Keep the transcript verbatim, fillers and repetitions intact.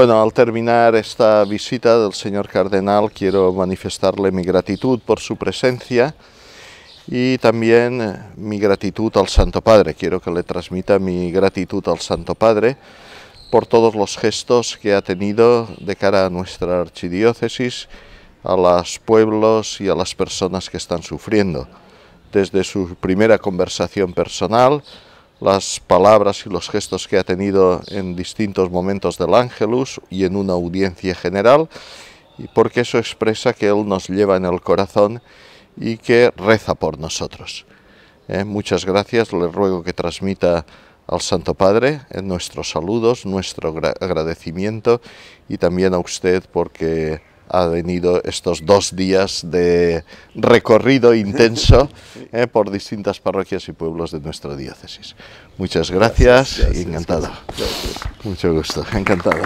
Bueno, al terminar esta visita del señor cardenal, quiero manifestarle mi gratitud por su presencia y también mi gratitud al Santo Padre. Quiero que le transmita mi gratitud al Santo Padre por todos los gestos que ha tenido de cara a nuestra archidiócesis, a los pueblos y a las personas que están sufriendo. Desde su primera conversación personal, las palabras y los gestos que ha tenido en distintos momentos del Ángelus y en una audiencia general, porque eso expresa que Él nos lleva en el corazón y que reza por nosotros. Eh, muchas gracias, le ruego que transmita al Santo Padre en nuestros saludos, nuestro agradecimiento, y también a usted porque ha venido estos dos días de recorrido intenso eh, por distintas parroquias y pueblos de nuestra diócesis. Muchas gracias, gracias, gracias, encantado. Gracias. Mucho gusto, encantado.